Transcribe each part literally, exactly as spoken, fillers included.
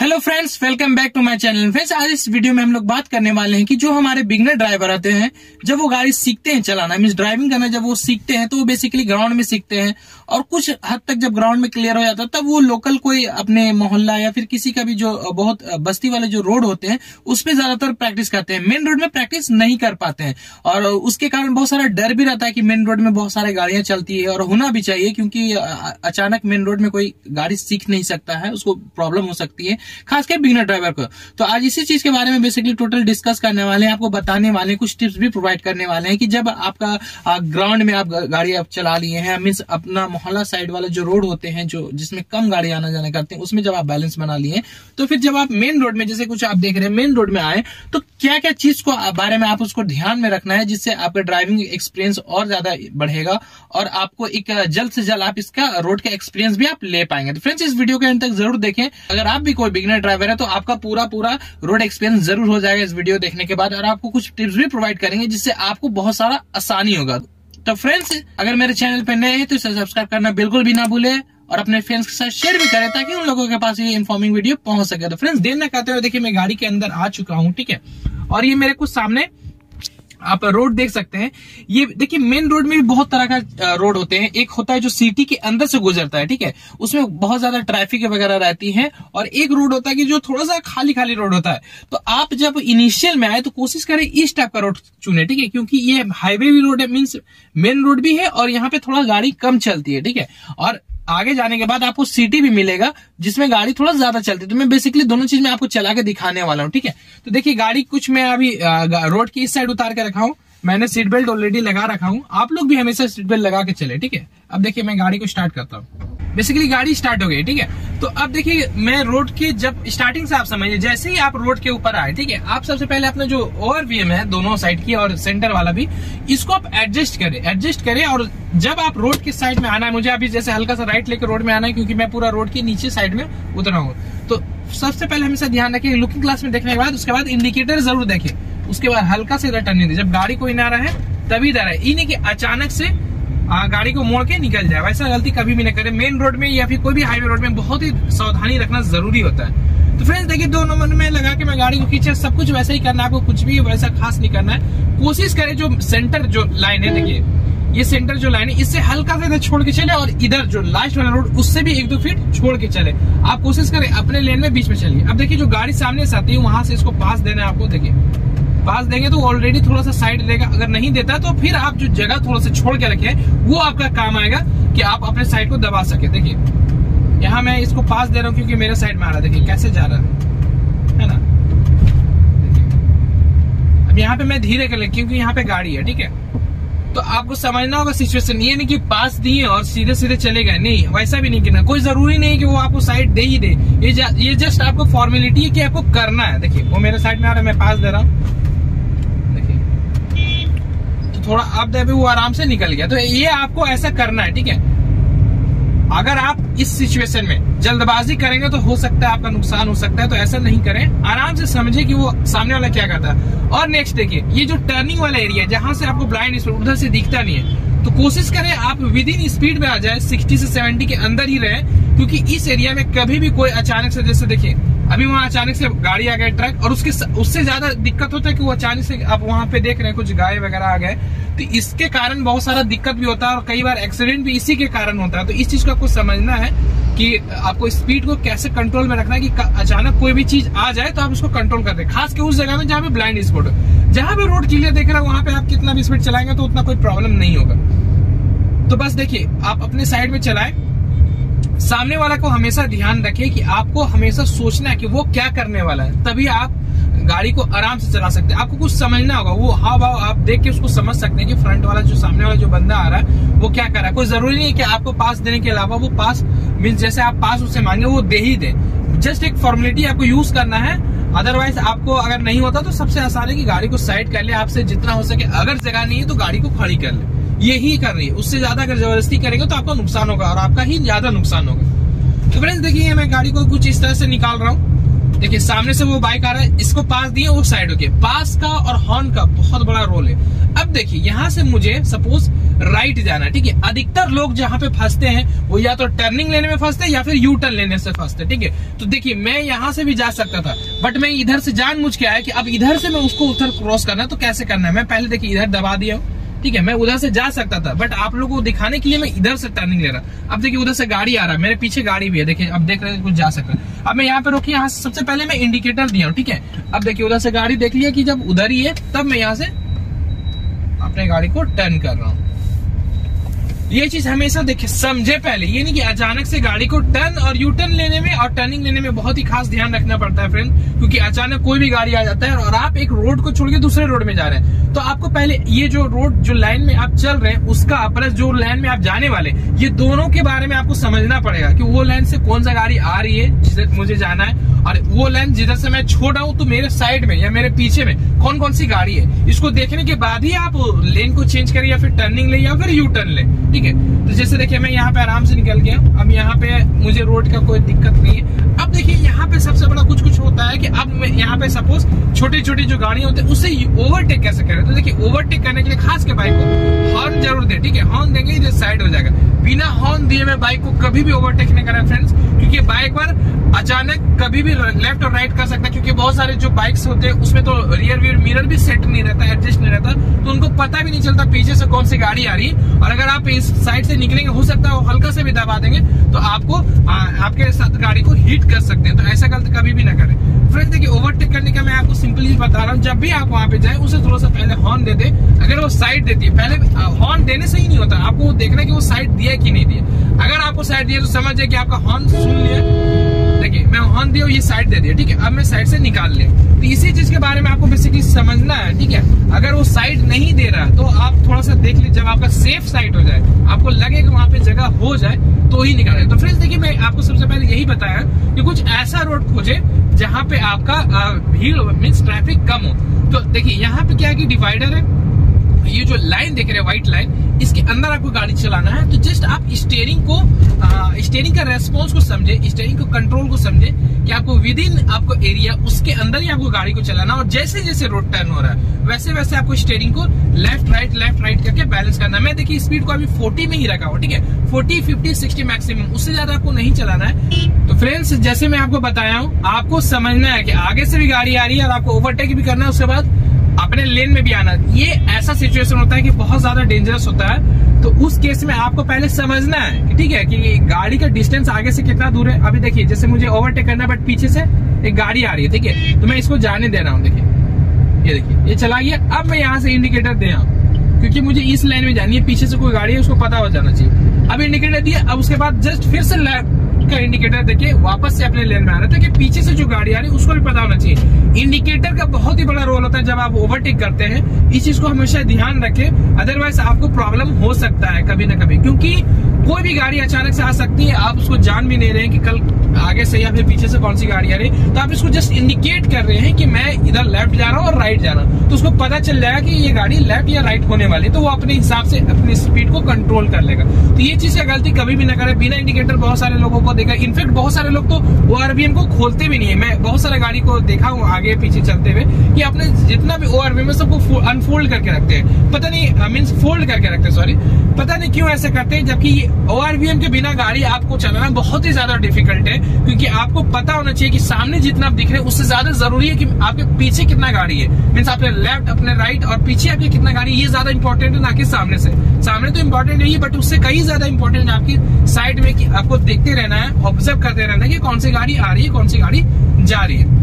Hello friends, welcome back to my channel. Friends, आज इस video में हम लोग बात करने वाले हैं कि जो हमारे बिगनर ड्राइवर आते हैं, जब वो गाड़ी सीखते हैं चलाना, मीन्स ड्राइविंग करना जब वो सीखते हैं तो वो बेसिकली ग्राउंड में सीखते हैं और कुछ हद तक जब ग्राउंड में क्लियर हो जाता है तब वो लोकल कोई अपने मोहल्ला या फिर किसी का भी जो बहुत बस्ती वाले जो रोड होते हैं उसपे ज्यादातर प्रैक्टिस करते हैं। मेन रोड में प्रैक्टिस नहीं कर पाते हैं और उसके कारण बहुत सारा डर भी रहता है कि मेन रोड में बहुत सारी गाड़ियां चलती है और होना भी चाहिए, क्योंकि अचानक मेन रोड में कोई गाड़ी सीख नहीं सकता है, उसको प्रॉब्लम हो सकती है, खासकर बिगिनर ड्राइवर को। तो आज इसी चीज के बारे में बेसिकली टोटल डिस्कस करने वाले हैं, आपको बताने वाले हैं, कुछ टिप्स भी प्रोवाइड करने वाले हैं कि जब आपका ग्राउंड में आप गाड़ी आप चला लिए हैं, मीन्स अपना मोहल्ला साइड वाले जो रोड होते हैं जो जिसमें कम गाड़ी आना जाना करते हैं उसमें जब आप बैलेंस बना लिए, तो फिर जब आप मेन रोड में, जैसे कुछ आप देख रहे हैं, मेन रोड में आए तो क्या क्या चीज को बारे में आप उसको ध्यान में रखना है जिससे आपका ड्राइविंग एक्सपीरियंस और ज्यादा बढ़ेगा और आपको एक जल्द से जल्द आप इसका रोड का एक्सपीरियंस भी आप ले पाएंगे। तो फ्रेंड्स, इस वीडियो के अंत तक जरूर देखें। अगर आप भी कोई बिगिनर ड्राइवर है तो आपका पूरा पूरा रोड एक्सपीरियंस जरूर हो जाएगा इस वीडियो देखने के बाद, और आपको कुछ टिप्स भी प्रोवाइड करेंगे जिससे आपको बहुत सारा आसानी होगा। तो फ्रेंड्स, अगर मेरे चैनल पर नए हैं तो इसे सब्सक्राइब करना बिल्कुल भी ना भूले और अपने फ्रेंड्स के साथ शेयर भी करें ताकि उन लोगों के पास ये इन्फॉर्मिंग वीडियो पहुंच सके। तो फ्रेंड्स, देर न करते हुए देखिए मैं गाड़ी के अंदर आ चुका हूँ, ठीक है, और ये मेरे कुछ सामने आप रोड देख सकते हैं। ये देखिए, मेन रोड में भी बहुत तरह का रोड होते हैं। एक होता है जो सिटी के अंदर से गुजरता है, ठीक है, उसमें बहुत ज्यादा ट्रैफिक वगैरह रहती है, और एक रोड होता है कि जो थोड़ा सा खाली खाली रोड होता है। तो आप जब इनिशियल में आए तो कोशिश करें इस टाइप का रोड चुने, ठीक है, क्योंकि ये हाईवे भी रोड है, मीन्स मेन रोड भी है और यहाँ पे थोड़ा गाड़ी कम चलती है, ठीक है, और आगे जाने के बाद आपको सिटी भी मिलेगा जिसमें गाड़ी थोड़ा ज्यादा चलती है। तो मैं बेसिकली दोनों चीज में आपको चला के दिखाने वाला हूँ, ठीक है। तो देखिए, गाड़ी कुछ मैं अभी रोड की इस साइड उतार के रखा हूँ, मैंने सीट बेल्ट ऑलरेडी लगा रखा हूँ, आप लोग भी हमेशा सीट बेल्ट लगा के चले, ठीक है। अब देखिए मैं गाड़ी को स्टार्ट करता हूँ, बेसिकली गाड़ी स्टार्ट हो गई, ठीक है। तो अब देखिए मैं रोड के जब स्टार्टिंग से आप समझिए, जैसे ही आप रोड के ऊपर आए, ठीक है, आप सबसे पहले अपना जो ओवरव्यू है दोनों साइड की और सेंटर वाला भी, इसको आप एडजस्ट करें एडजस्ट करें और जब आप रोड के साइड में आना है, मुझे अभी जैसे हल्का सा राइट लेकर रोड में आना है क्योंकि मैं पूरा रोड के नीचे साइड में उतरा हूँ। तो सबसे पहले हमेशा ध्यान रखें, लुकिंग ग्लास में देखने के बाद उसके बाद इंडिकेटर जरूर देखें, उसके बाद हल्का से इधर टर्निंग, जब गाड़ी को इनारा है तभी इधर है, ये नहीं कि अचानक से गाड़ी को मोड़ के निकल जाए, वैसा गलती कभी भी ना करें। मेन रोड में या फिर कोई भी हाईवे रोड में बहुत ही सावधानी रखना जरूरी होता है। तो फ्रेंड्स देखिए, दो नंबर में लगा के मैं गाड़ी को खींचा, सब कुछ वैसा ही करना है, आपको कुछ भी वैसा खास नहीं करना है। कोशिश करें जो सेंटर जो लाइन है, देखिए ये सेंटर जो लाइन है, इससे हल्का सा इधर छोड़ के चले और इधर जो लास्ट वाला रोड उससे भी एक दो फीट छोड़ के चले। आप कोशिश करें अपने लेन में बीच में चलिए। अब देखिए जो गाड़ी सामने से आती है वहां से इसको पास देना है आपको, देखिए पास देंगे तो ऑलरेडी थोड़ा सा साइड देगा, अगर नहीं देता तो फिर आप जो जगह थोड़ा सा छोड़ के रखें वो आपका काम आएगा कि आप अपने साइड को दबा सके। देखिए यहाँ मैं इसको पास दे रहा हूँ क्योंकि मेरे साइड में आ रहा है, देखिए कैसे जा रहा है है ना। अब यहाँ पे मैं धीरे कर ले क्योंकि यहाँ पे गाड़ी है, ठीक है। तो आपको समझना होगा सिचुएशन, ये नहीं कि पास दिए और सीधे सीधे चले गए, नहीं, वैसा भी नहीं करना। कोई जरूरी नहीं कि वो आपको साइड दे ही दे, ये, ये जस्ट आपको फॉर्मेलिटी है कि आपको करना है। देखिए वो मेरे साइड में आ रहा है, मैं पास दे रहा हूँ, थोड़ा आप दे, वो आराम से निकल गया। तो ये आपको ऐसा करना है, ठीक है। अगर आप इस सिचुएशन में जल्दबाजी करेंगे तो हो सकता है आपका नुकसान हो सकता है, तो ऐसा नहीं करें, आराम से समझे कि वो सामने वाला क्या करता है। और नेक्स्ट देखिए, ये जो टर्निंग वाला एरिया है जहां से आपको ब्लाइंड स्पॉट उधर से दिखता नहीं है, तो कोशिश करें आप विद इन स्पीड में आ जाए, सिक्सटी से सेवेंटी के अंदर ही रहे, क्योंकि इस एरिया में कभी भी कोई अचानक से, जैसे देखिए अभी वहाँ अचानक से गाड़ी आ गई ट्रक, और उसके उससे ज्यादा दिक्कत होता है कि वो अचानक से आप वहाँ पे देख रहे हैं कुछ गाय वगैरह आ गए, तो इसके कारण बहुत सारा दिक्कत भी होता है और कई बार एक्सीडेंट भी इसी के कारण होता है। तो इस चीज को आपको समझना है कि आपको स्पीड को कैसे कंट्रोल में रखना है कि अचानक कोई भी चीज आ जाए तो आप उसको कंट्रोल कर दें, खासकर उस जगह में जहाँ पे ब्लाइंड स्पॉट हो, जहाँ पे रोड क्लियर देख रहा है वहाँ पे आप कितना भी स्पीड चलाएंगे तो उतना कोई प्रॉब्लम नहीं होगा। तो बस देखिए आप अपने साइड में चलाएं, सामने वाला को हमेशा ध्यान रखें कि आपको हमेशा सोचना है कि वो क्या करने वाला है, तभी आप गाड़ी को आराम से चला सकते हैं। आपको कुछ समझना होगा, वो हाव भाव आप देख के उसको समझ सकते हैं कि फ्रंट वाला जो सामने वाला जो बंदा आ रहा है वो क्या कर रहा है। कोई जरूरी नहीं है कि आपको पास देने के अलावा वो पास मीन्स जैसे आप पास उससे मांगे वो दे ही दे, जस्ट एक फॉर्मेलिटी आपको यूज करना है। अदरवाइज आपको अगर नहीं होता तो सबसे आसान है कि गाड़ी को साइड कर ले, आपसे जितना हो सके, अगर जगह नहीं है तो गाड़ी को खड़ी कर ले, यही कर रही है। उससे ज्यादा अगर जबरदस्ती करेंगे तो आपका नुकसान होगा और आपका ही ज्यादा नुकसान होगा। तो फ्रेंड्स देखिए मैं गाड़ी को कुछ इस तरह से निकाल रहा हूँ, देखिए सामने से वो बाइक आ रहा है, इसको पास दिए वो साइड हो गया। पास का और हॉर्न का बहुत बड़ा रोल है। अब देखिए यहाँ से मुझे सपोज राइट जाना, ठीक है। अधिकतर लोग जहाँ पे फंसते हैं वो या तो टर्निंग लेने में फंसते हैं या फिर यू टर्न लेने से फंसते हैं, ठीक है। तो देखिए मैं यहाँ से भी जा सकता था बट मैं इधर से जानबूझ के आया कि अब इधर से मैं उसको उधर क्रॉस करना है तो कैसे करना है। मैं पहले देखिए इधर दबा दिया हूँ, ठीक है, मैं उधर से जा सकता था बट आप लोगों को दिखाने के लिए मैं इधर से टर्निंग ले रहा। अब देखिए उधर से गाड़ी आ रहा है, मेरे पीछे गाड़ी भी है, देखिए अब देख रहे हैं कुछ जा सकता है। अब मैं यहाँ पे रोकी, यहाँ से सबसे पहले मैं इंडिकेटर दिया हूँ, ठीक है। अब देखिए उधर से गाड़ी देख लिया कि जब उधर ही है तब मैं यहाँ से अपने गाड़ी को टर्न कर रहा हूँ। ये चीज हमेशा देखे समझे पहले, ये नहीं कि अचानक से गाड़ी को टर्न और यू टर्न लेने में और टर्निंग लेने में बहुत ही खास ध्यान रखना पड़ता है फ्रेंड, क्योंकि अचानक कोई भी गाड़ी आ जाता है और आप एक रोड को छोड़ के दूसरे रोड में जा रहे हैं तो आपको पहले ये जो रोड जो लाइन में आप चल रहे हैं उसका प्लस जो लाइन में आप जाने वाले ये दोनों के बारे में आपको समझना पड़ेगा कि वो लाइन से कौन सा गाड़ी आ रही है जिसे मुझे जाना है और वो लाइन जिधर से मैं छोड़ा हूँ तो मेरे साइड में या मेरे पीछे में कौन कौन सी गाड़ी है। इसको देखने के बाद ही आप लेन को चेंज करें या फिर टर्निंग ले या फिर यू टर्न ले, ठीक है। तो जैसे देखिए मैं यहाँ पे आराम से निकल गया, अब यहाँ पे मुझे रोड का कोई दिक्कत नहीं है। अब देखिए यहाँ पे सबसे बड़ा कुछ कुछ होता है कि अब मैं यहाँ पे सपोज छोटी छोटी जो गाड़ियां होती है उसे ओवरटेक कैसे करें। तो देखिए ओवरटेक करने के लिए खास के बाइक को हॉर्न जरूर दे, ठीक है, हॉर्न देंगे इधर साइड हो जाएगा। बिना हॉर्न दिए मैं बाइक को कभी भी ओवरटेक नहीं करें फ्रेंड्स, क्योंकि बाइक पर अचानक कभी भी लेफ्ट और राइट कर सकता है, क्योंकि बहुत सारे जो बाइक्स होते हैं उसमें तो रियर व्हील मिरर भी सेट नहीं रहता, एडजस्ट नहीं रहता, तो उनको पता भी नहीं चलता पीछे से कौन सी गाड़ी आ रही है। और अगर आप इस साइड से निकलेंगे हो सकता है हल्का से भी दबा देंगे तो आपको आ, आपके साथ गाड़ी को हिट कर सकते हैं, तो ऐसा गलत कभी भी ना करें फ्रेंड्स। देखिए ओवरटेक करने का मैं आपको सिंपली बता रहा हूँ, जब भी आप वहाँ पे जाए उसे थोड़ा सा पहले हॉर्न दे दे, अगर वो साइड देती है पहले हॉर्न देने से ही नहीं होता, आपको देखना कि वो साइड दिया कि नहीं दिया। अगर आपको साइड दिया तो समझ है कि आपका हॉर्न सुन लिया, देखिए मैं हॉर्न दिया ये साइड दे दिया, ठीक है, अब मैं साइड से निकाल लिया। तो इसी चीज के बारे में आपको बेसिकली समझना है, ठीक है। अगर वो साइड नहीं दे रहा तो आप थोड़ा सा देख लीजिए, जब आपका सेफ साइड हो जाए आपको लगे कि वहाँ पे जगह हो जाए तो ही निकाले। तो फ्रेंड्स देखिए मैं आपको सबसे पहले यही बताया कि कुछ ऐसा रोड खोजे जहाँ पे आपका भीड़ मीन्स ट्रैफिक कम हो। तो देखिये यहाँ पे क्या है कि डिवाइडर है, ये जो लाइन देख रहे हैं व्हाइट लाइन इसके अंदर आपको गाड़ी चलाना है, तो जस्ट आप स्टीयरिंग को स्टीयरिंग का रेस्पॉन्स को समझे, स्टीयरिंग को कंट्रोल को समझे कि आपको विद इन आपको एरिया उसके अंदर ही आपको गाड़ी को चलाना और जैसे जैसे रोड टर्न हो रहा है वैसे वैसे आपको स्टीयरिंग को लेफ्ट राइट लेफ्ट राइट करके बैलेंस करना है। मैं देखिए स्पीड को अभी फोर्टी में ही रखा हो, ठीक है, फोर्टी फिफ्टी सिक्सटी मैक्सिमम, उससे ज्यादा आपको नहीं चलाना है। तो फ्रेंड्स जैसे मैं आपको बताया हूँ आपको समझना है कि आगे से भी गाड़ी आ रही है और आपको ओवरटेक भी करना है, उसके बाद अपने लेन में भी आना। ये ऐसा सिचुएशन होता है कि बहुत ज्यादा डेंजरस होता है, तो उस केस में आपको पहले समझना है, ठीक है, कि गाड़ी का डिस्टेंस आगे से कितना दूर है। अभी देखिए जैसे मुझे ओवरटेक करना है बट पीछे से एक गाड़ी आ रही है, ठीक है, तो मैं इसको जाने दे रहा हूँ, देखिए ये देखिए ये चला गया। अब मैं यहाँ से इंडिकेटर दे रहा हूँ क्योंकि मुझे इस लाइन में जानी है, पीछे से कोई गाड़ी है उसको पता हो जाना चाहिए। अब इंडिकेटर दिया, अब उसके बाद जस्ट फिर से का इंडिकेटर देखिए वापस से अपने लेन में आ रहा था कि पीछे से जो गाड़ी आ रही है उसको भी पता होना चाहिए। इंडिकेटर का बहुत ही बड़ा रोल होता है जब आप ओवरटेक करते हैं, इस चीज को हमेशा ध्यान रखें, अदरवाइज आपको प्रॉब्लम हो सकता है कभी ना कभी, क्योंकि कोई भी गाड़ी अचानक से आ सकती है, आप उसको जान भी नहीं रहे कि कल आगे से या फिर पीछे से कौन सी गाड़ी आ रही है। तो आप इसको जस्ट इंडिकेट कर रहे हैं कि मैं इधर लेफ्ट जा रहा हूँ और राइट जा रहा हूँ, तो उसको पता चल जाएगा कि ये गाड़ी लेफ्ट या राइट होने वाली है, तो वो अपने हिसाब से अपनी स्पीड को कंट्रोल कर लेगा। तो ये चीज का गलती कभी भी ना करे, बिना इंडिकेटर बहुत सारे लोगों को देखा, इनफेक्ट बहुत सारे लोग तो ओ आर बी एम को खोलते भी नहीं है। मैं बहुत सारे गाड़ी को देखा हूँ आगे पीछे चलते हुए कि अपने जितना भी ओ आर बी एम है सबको अनफोल्ड करके रखते हैं, पता नहीं मीन्स फोल्ड करके रखते हैं, सॉरी, पता नहीं क्यों ऐसे करते हैं, जबकि ओ आर बी एम के बिना गाड़ी आपको चलाना बहुत ही ज्यादा डिफिकल्ट है, क्योंकि आपको पता होना चाहिए कि सामने जितना आप दिख रहे हैं उससे ज्यादा जरूरी है कि आपके पीछे कितना गाड़ी है, मीन्स आपने लेफ्ट अपने राइट और पीछे आपके कितना गाड़ी, ये ज्यादा इंपॉर्टेंट है ना कि सामने से। सामने तो इंपॉर्टेंट नहीं है बट उससे कहीं ज्यादा इंपॉर्टेंट है आपकी साइड में कि आपको देखते रहना है, ऑब्जर्व करते रहना है कि कौन सी गाड़ी आ रही है कौन सी गाड़ी जा रही है।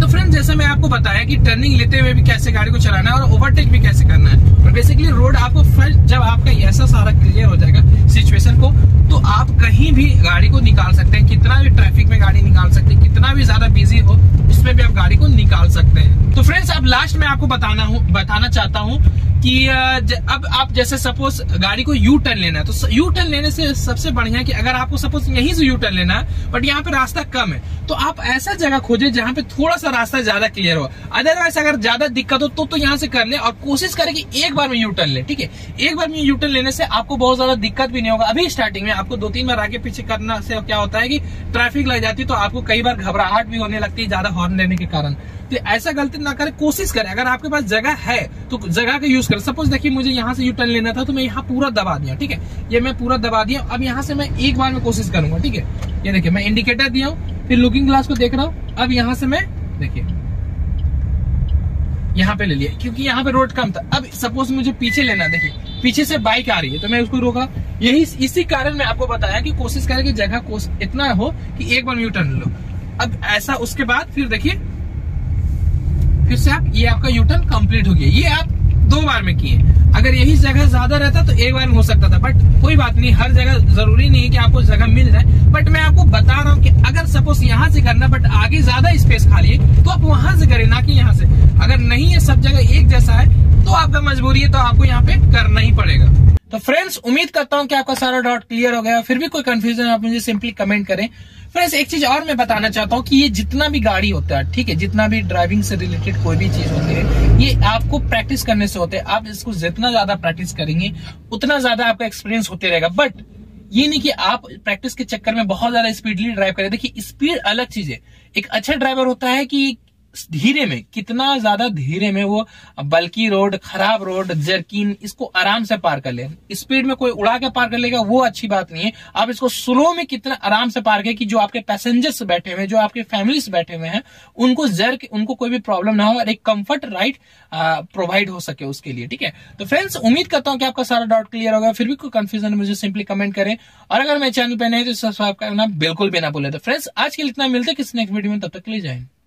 तो फ्रेंड्स जैसे मैं आपको बताया कि टर्निंग लेते हुए भी कैसे गाड़ी को चलाना है और ओवरटेक भी कैसे करना है, और बेसिकली रोड आपको फर्स्ट जब आपका ऐसा सारा क्लियर हो जाएगा सिचुएशन को तो आप कहीं भी गाड़ी को निकाल सकते हैं, कितना भी ट्रैफिक में गाड़ी निकाल सकते हैं, कितना भी ज्यादा बिजी हो उसमें भी आप गाड़ी को निकाल सकते हैं। तो फ्रेंड्स अब लास्ट में आपको बताना हूँ बताना चाहता हूँ कि अब आप जैसे सपोज गाड़ी को यू टर्न लेना है, तो यू टर्न लेने से सबसे बढ़िया है कि अगर आपको सपोज यहीं से यू टर्न लेना है बट यहाँ पे रास्ता कम है तो आप ऐसा जगह खोजे जहाँ पे थोड़ा सा रास्ता ज्यादा क्लियर हो, अदरवाइज अगर ज्यादा दिक्कत हो तो, तो यहाँ से कर ले और कोशिश करें कि एक बार में यू टर्न ले, ठीक है, एक बार में यू टर्न लेने से आपको बहुत ज्यादा दिक्कत भी नहीं होगा। अभी स्टार्टिंग में आपको दो तीन बार आगे पीछे करना से क्या होता है कि ट्रैफिक लग जाती है, तो आपको कई बार घबराहट भी होने लगती है ज्यादा हॉर्न लेने के कारण। तो ऐसा गलती ना करें, कोशिश करें। अगर आपके पास जगह है तो जगह का यूज करें। सपोज देखिए मुझे यहाँ से यू टर्न लेना था तो मैं यहाँ पूरा दबा दिया, ठीक है, ये मैं पूरा दबा दिया। अब यहाँ से मैं एक बार में कोशिश करूंगा, ठीक है, ये देखिए मैं इंडिकेटर दिया हूँ, फिर लुकिंग ग्लास को देख रहा हूँ। अब यहाँ से मैं देखिए यहाँ पे ले लिया क्योंकि यहाँ पे रोड कम था। अब सपोज मुझे पीछे लेना, देखिए पीछे से बाइक आ रही है तो मैं उसको रोका। यही इसी कारण मैं आपको बताया कि कोशिश करें कि जगह कोश इतना हो कि एक बार यू टर्न लो। अब ऐसा उसके बाद फिर देखिए फिर से आप ये आपका यू टर्न कंप्लीट हो गया। ये आप दो बार में किए, अगर यही जगह ज्यादा रहता तो एक बार में हो सकता था, बट कोई बात नहीं, हर जगह जरूरी नहीं है कि आपको जगह मिल जाए। बट मैं आपको बता रहा हूँ कि अगर सपोज यहाँ से करना बट आगे ज्यादा स्पेस खाली है तो आप वहां से करें, ना कि यहाँ से। अगर नहीं है, सब जगह एक जैसा है तो आपका मजबूरी है, तो आपको यहाँ पे करना ही पड़ेगा। तो फ्रेंड्स उम्मीद करता हूँ कि आपका सारा डाउट क्लियर हो गया। फिर भी कोई कंफ्यूजन आप मुझे सिंपली कमेंट करें। फ्रेंड्स एक चीज और मैं बताना चाहता हूँ कि ये जितना भी गाड़ी होता है, ठीक है, जितना भी ड्राइविंग से रिलेटेड कोई भी चीज होती है, ये आपको प्रैक्टिस करने से होते हैं। आप इसको जितना ज्यादा प्रैक्टिस करेंगे उतना ज्यादा आपका एक्सपीरियंस होते रहेगा। बट ये नहीं कि आप प्रैक्टिस के चक्कर में बहुत ज्यादा स्पीडली ड्राइव करें। देखिए स्पीड अलग चीज है, एक अच्छा ड्राइवर होता है कि धीरे में, कितना ज्यादा धीरे में वो बल्कि रोड, खराब रोड, जर्किन, इसको आराम से पार कर ले। स्पीड में कोई उड़ा के पार कर लेगा वो अच्छी बात नहीं है। आप इसको स्लो में कितना आराम से पार करें कि जो आपके पैसेंजर्स बैठे हुए, जो आपके फैमिलीज बैठे हुए हैं, उनको जर्क, उनको कोई भी प्रॉब्लम ना हो और एक कंफर्ट राइड प्रोवाइड हो सके उसके लिए, ठीक है। तो फ्रेंड्स उम्मीद करता हूँ कि आपका सारा डाउट क्लियर होगा। फिर भी कोई कंफ्यूजन मुझे सिंपली कमेंट करें, और अगर मेरे चैनल पर नहीं तो सब्सक्राइब करना बिल्कुल भी ना भूलें। तो फ्रेंड्स आज के लिए इतना, मिलते किसी नेक्स्ट वीडियो में, तब तक के लिए जय हिंद।